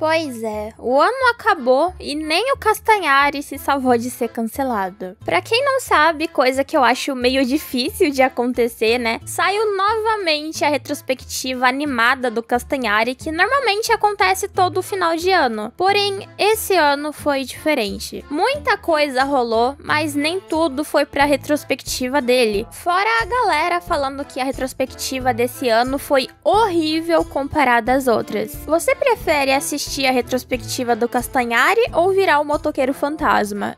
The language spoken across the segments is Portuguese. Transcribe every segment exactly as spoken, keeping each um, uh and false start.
Pois é, o ano acabou e nem o Castanhari se salvou de ser cancelado. Pra quem não sabe, coisa que eu acho meio difícil de acontecer, né? Saiu novamente a retrospectiva animada do Castanhari, que normalmente acontece todo final de ano. Porém, esse ano foi diferente. Muita coisa rolou, mas nem tudo foi pra retrospectiva dele. Fora a galera falando que a retrospectiva desse ano foi horrível comparada às outras. Você prefere assistir a retrospectiva do Castanhari ou virar o motoqueiro fantasma?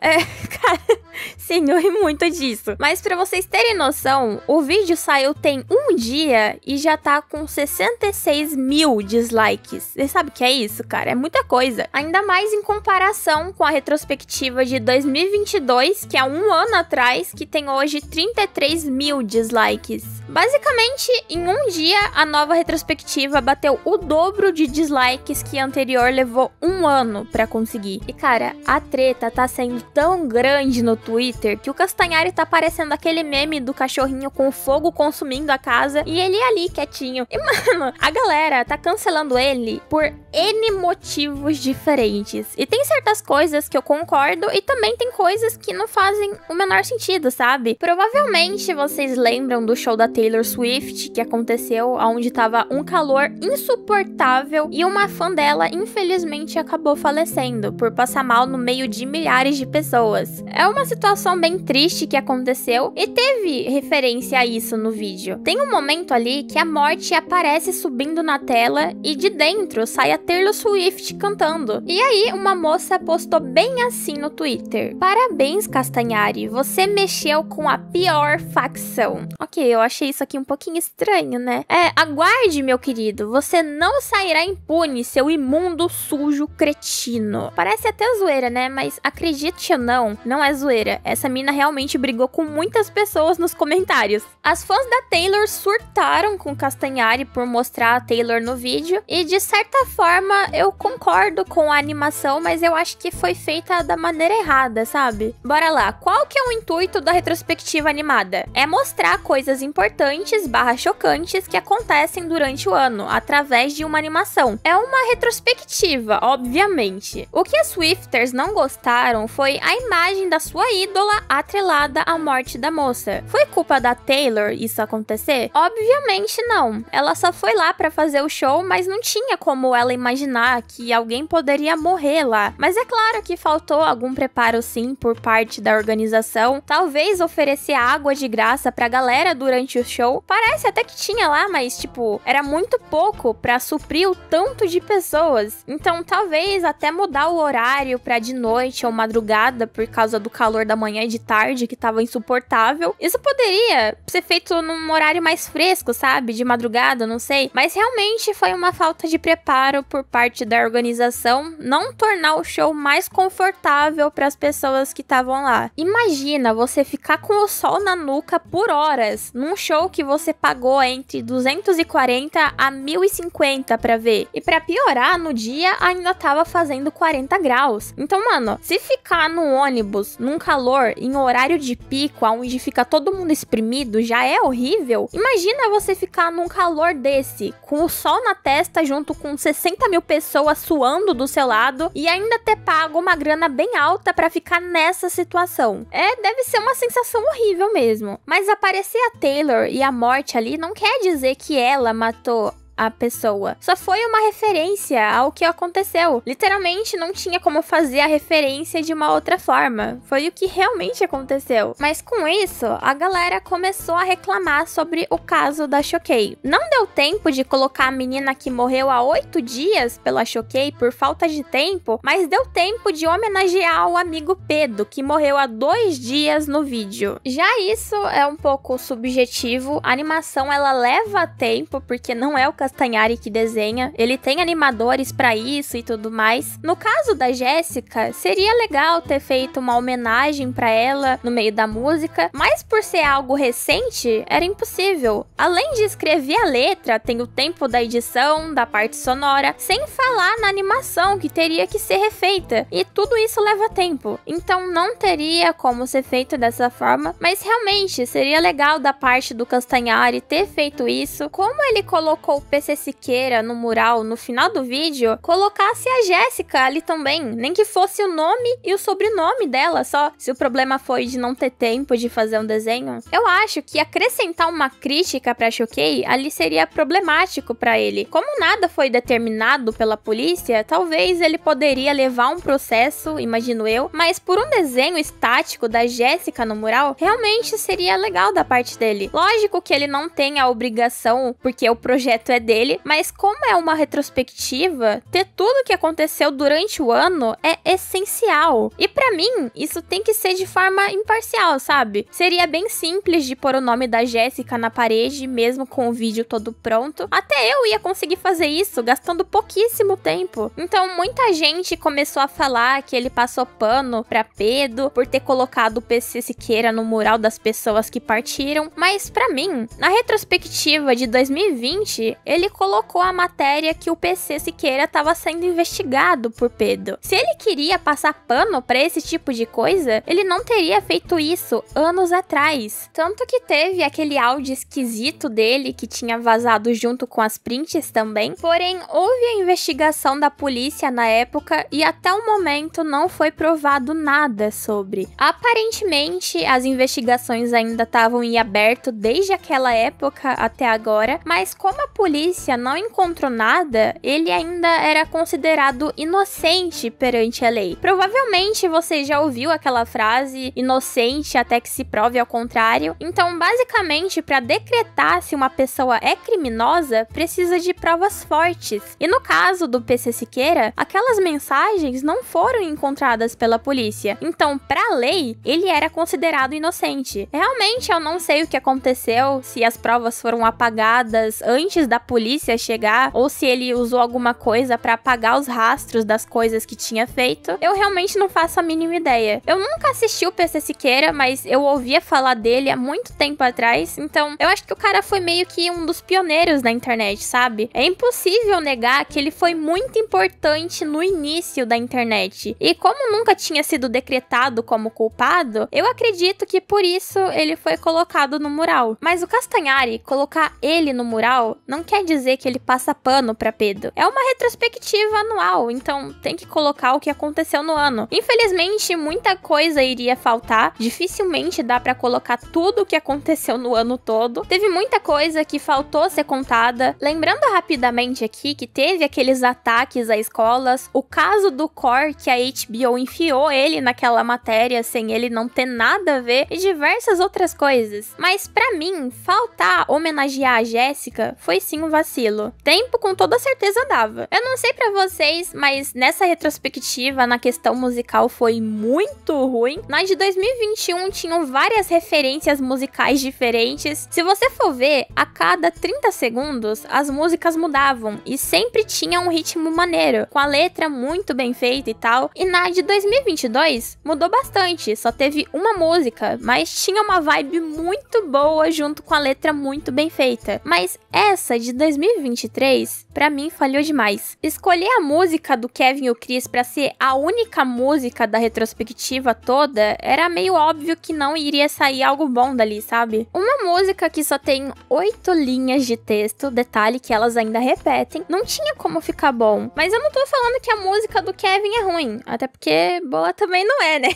É, cara... Sim, eu ri muito disso. Mas pra vocês terem noção, o vídeo saiu tem um dia e já tá com sessenta e seis mil dislikes. Você sabe o que é isso, cara? É muita coisa. Ainda mais em comparação com a retrospectiva de dois mil e vinte e dois, que é um ano atrás, que tem hoje trinta e três mil dislikes. Basicamente, em um dia, a nova retrospectiva bateu o dobro de dislikes que a anterior levou um ano pra conseguir. E, cara, a treta tá sendo tão grande no Twitter que o Castanhari tá parecendo aquele meme do cachorrinho com fogo consumindo a casa e ele ali quietinho. E mano, a galera tá cancelando ele por N motivos diferentes. E tem certas coisas que eu concordo e também tem coisas que não fazem o menor sentido, sabe? Provavelmente vocês lembram do show da Taylor Swift que aconteceu onde tava um calor insuportável e uma fã dela infelizmente acabou falecendo por passar mal no meio de milhares de pessoas. É uma situação bem triste que aconteceu e teve referência a isso no vídeo. Tem um momento ali que a morte aparece subindo na tela e de dentro sai a Taylor Swift cantando. E aí uma moça postou bem assim no Twitter: "Parabéns, Castanhari, você mexeu com a pior facção." Ok, eu achei isso aqui um pouquinho estranho, né? É, aguarde, meu querido, você não sairá impune, seu imundo, sujo, cretino. Parece até zoeira, né? Mas acredite ou não, não é zoeira. É Essa mina realmente brigou com muitas pessoas nos comentários. As fãs da Taylor surtaram com Castanhari por mostrar a Taylor no vídeo. E de certa forma, eu concordo com a animação, mas eu acho que foi feita da maneira errada, sabe? Bora lá, qual que é o intuito da retrospectiva animada? É mostrar coisas importantes barra chocantes que acontecem durante o ano, através de uma animação. É uma retrospectiva, obviamente. O que as Swifters não gostaram foi a imagem da sua ídola atrelada à morte da moça. Foi culpa da Taylor isso acontecer? Obviamente não. Ela só foi lá pra fazer o show, mas não tinha como ela imaginar que alguém poderia morrer lá. Mas é claro que faltou algum preparo sim por parte da organização. Talvez oferecer água de graça pra galera durante o show. Parece até que tinha lá, mas tipo, era muito pouco pra suprir o tanto de pessoas. Então talvez até mudar o horário pra de noite ou madrugada por causa do calor da manhã e de tarde, que tava insuportável. Isso poderia ser feito num horário mais fresco, sabe? De madrugada, não sei. Mas realmente foi uma falta de preparo por parte da organização não tornar o show mais confortável para as pessoas que estavam lá. Imagina você ficar com o sol na nuca por horas num show que você pagou entre duzentos e quarenta a mil e cinquenta pra ver. E pra piorar, no dia ainda tava fazendo quarenta graus. Então, mano, se ficar no ônibus, num calor, em horário de pico, onde fica todo mundo espremido, já é horrível. Imagina você ficar num calor desse, com o sol na testa, junto com sessenta mil pessoas suando do seu lado, e ainda ter pago uma grana bem alta pra ficar nessa situação. É, deve ser uma sensação horrível mesmo. Mas aparecer a Taylor e a morte ali não quer dizer que ela matou a pessoa. Só foi uma referência ao que aconteceu. Literalmente não tinha como fazer a referência de uma outra forma. Foi o que realmente aconteceu. Mas com isso, a galera começou a reclamar sobre o caso da Choquei. Não deu tempo de colocar a menina que morreu há oito dias pela Choquei por falta de tempo, mas deu tempo de homenagear o amigo Pedro, que morreu há dois dias no vídeo. Já isso é um pouco subjetivo. A animação ela leva tempo, porque não é o caso Castanhari que desenha, ele tem animadores pra isso e tudo mais. No caso da Jéssica, seria legal ter feito uma homenagem pra ela no meio da música, mas por ser algo recente, era impossível. Além de escrever a letra, tem o tempo da edição, da parte sonora, sem falar na animação que teria que ser refeita, e tudo isso leva tempo. Então não teria como ser feito dessa forma, mas realmente seria legal da parte do Castanhari ter feito isso. Como ele colocou o P C Siqueira no mural no final do vídeo, colocasse a Jéssica ali também, nem que fosse o nome e o sobrenome dela só, se o problema foi de não ter tempo de fazer um desenho. Eu acho que acrescentar uma crítica pra Choquei ali seria problemático pra ele. Como nada foi determinado pela polícia, talvez ele poderia levar um processo, imagino eu, mas por um desenho estático da Jéssica no mural, realmente seria legal da parte dele. Lógico que ele não tem a obrigação, porque o projeto é dele, mas como é uma retrospectiva, ter tudo o que aconteceu durante o ano é essencial. E pra mim, isso tem que ser de forma imparcial, sabe? Seria bem simples de pôr o nome da Jéssica na parede, mesmo com o vídeo todo pronto. Até eu ia conseguir fazer isso, gastando pouquíssimo tempo. Então, muita gente começou a falar que ele passou pano pra Pedro, por ter colocado o P C Siqueira no mural das pessoas que partiram, mas pra mim, na retrospectiva de dois mil e vinte, ele colocou a matéria que o P C Siqueira estava sendo investigado por Pedro. Se ele queria passar pano pra esse tipo de coisa, ele não teria feito isso anos atrás. Tanto que teve aquele áudio esquisito dele que tinha vazado junto com as prints também, porém houve a investigação da polícia na época e até o momento não foi provado nada sobre. Aparentemente, as investigações ainda estavam em aberto desde aquela época até agora, mas como a polícia não encontrou nada, ele ainda era considerado inocente perante a lei. Provavelmente você já ouviu aquela frase, inocente até que se prove ao contrário. Então, basicamente, para decretar se uma pessoa é criminosa, precisa de provas fortes. E no caso do P C Siqueira, aquelas mensagens não foram encontradas pela polícia. Então, para a lei, ele era considerado inocente. Realmente, eu não sei o que aconteceu, se as provas foram apagadas antes da polícia chegar, ou se ele usou alguma coisa para apagar os rastros das coisas que tinha feito. Eu realmente não faço a mínima ideia. Eu nunca assisti o P C Siqueira, mas eu ouvia falar dele há muito tempo atrás, então eu acho que o cara foi meio que um dos pioneiros da internet, sabe? É impossível negar que ele foi muito importante no início da internet. E como nunca tinha sido decretado como culpado, eu acredito que por isso ele foi colocado no mural. Mas o Castanhari colocar ele no mural não quer dizer que ele passa pano pra Pedro. É uma retrospectiva anual, então tem que colocar o que aconteceu no ano. Infelizmente, muita coisa iria faltar, dificilmente dá pra colocar tudo o que aconteceu no ano todo. Teve muita coisa que faltou ser contada. Lembrando rapidamente aqui que teve aqueles ataques a escolas, o caso do Cor, que a H B O enfiou ele naquela matéria sem ele não ter nada a ver, e diversas outras coisas. Mas pra mim, faltar homenagear a Jéssica foi sim um vacilo. Tempo com toda certeza dava. Eu não sei pra vocês, mas nessa retrospectiva, na questão musical, foi muito ruim. Na de dois mil e vinte e um tinham várias referências musicais diferentes. Se você for ver, a cada trinta segundos as músicas mudavam e sempre tinha um ritmo maneiro, com a letra muito bem feita e tal. E na de dois mil e vinte e dois mudou bastante, só teve uma música, mas tinha uma vibe muito boa junto com a letra muito bem feita. Mas essa de dois mil e vinte e três, pra mim, falhou demais. Escolher a música do Kevin e o Chris pra ser a única música da retrospectiva toda, era meio óbvio que não iria sair algo bom dali, sabe? Uma música que só tem oito linhas de texto, detalhe que elas ainda repetem, não tinha como ficar bom. Mas eu não tô falando que a música do Kevin é ruim, até porque boa também não é, né?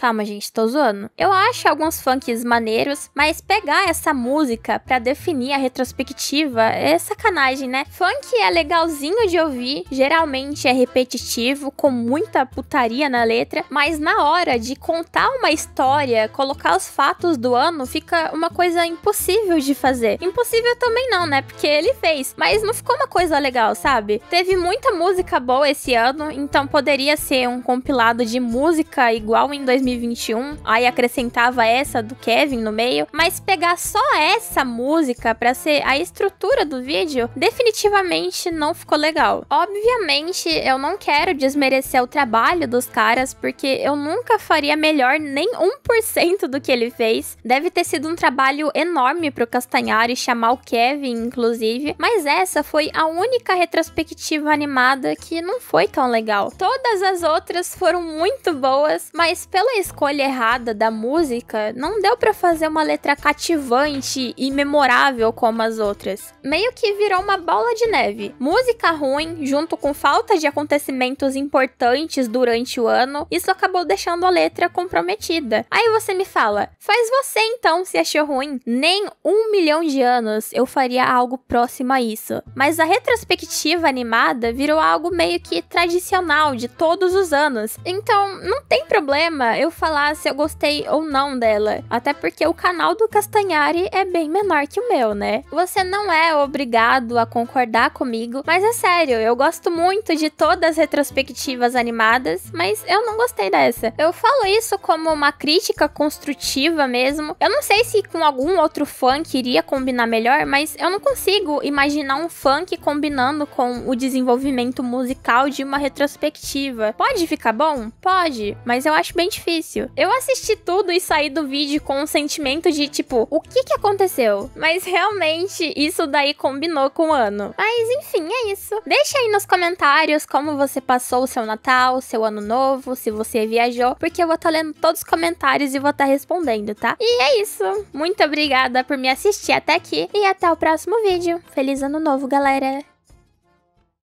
Calma, gente, tô zoando. Eu acho alguns funks maneiros, mas pegar essa música pra definir a retrospectiva é sacanagem, né? Funk é legalzinho de ouvir, geralmente é repetitivo, com muita putaria na letra, mas na hora de contar uma história, colocar os fatos do ano, fica uma coisa impossível de fazer. Impossível também não, né? Porque ele fez, mas não ficou uma coisa legal, sabe? Teve muita música boa esse ano, então poderia ser um compilado de música igual em dois mil e vinte. dois mil e vinte e um, aí acrescentava essa do Kevin no meio, mas pegar só essa música pra ser a estrutura do vídeo, definitivamente não ficou legal. Obviamente, eu não quero desmerecer o trabalho dos caras, porque eu nunca faria melhor nem um por cento do que ele fez. Deve ter sido um trabalho enorme pro Castanhari chamar o Kevin, inclusive, mas essa foi a única retrospectiva animada que não foi tão legal. Todas as outras foram muito boas, mas pela escolha errada da música, não deu pra fazer uma letra cativante e memorável como as outras. Meio que virou uma bola de neve. Música ruim, junto com falta de acontecimentos importantes durante o ano, isso acabou deixando a letra comprometida. Aí você me fala, faz você então se achou ruim. Nem um milhão de anos eu faria algo próximo a isso. Mas a retrospectiva animada virou algo meio que tradicional de todos os anos. Então, não tem problema eu falar se eu gostei ou não dela. Até porque o canal do Castanhari é bem menor que o meu, né? Você não é obrigado a concordar comigo, mas é sério, eu gosto muito de todas as retrospectivas animadas, mas eu não gostei dessa. Eu falo isso como uma crítica construtiva mesmo. Eu não sei se com algum outro funk iria combinar melhor, mas eu não consigo imaginar um funk combinando com o desenvolvimento musical de uma retrospectiva. Pode ficar bom? Pode, mas eu acho bem difícil. Eu assisti tudo e saí do vídeo com um sentimento de tipo, o que que aconteceu? Mas realmente isso daí combinou com o ano. Mas enfim, é isso. Deixa aí nos comentários como você passou o seu Natal, seu Ano Novo, se você viajou, porque eu vou estar lendo todos os comentários e vou estar respondendo, tá? E é isso. Muito obrigada por me assistir até aqui e até o próximo vídeo. Feliz Ano Novo, galera!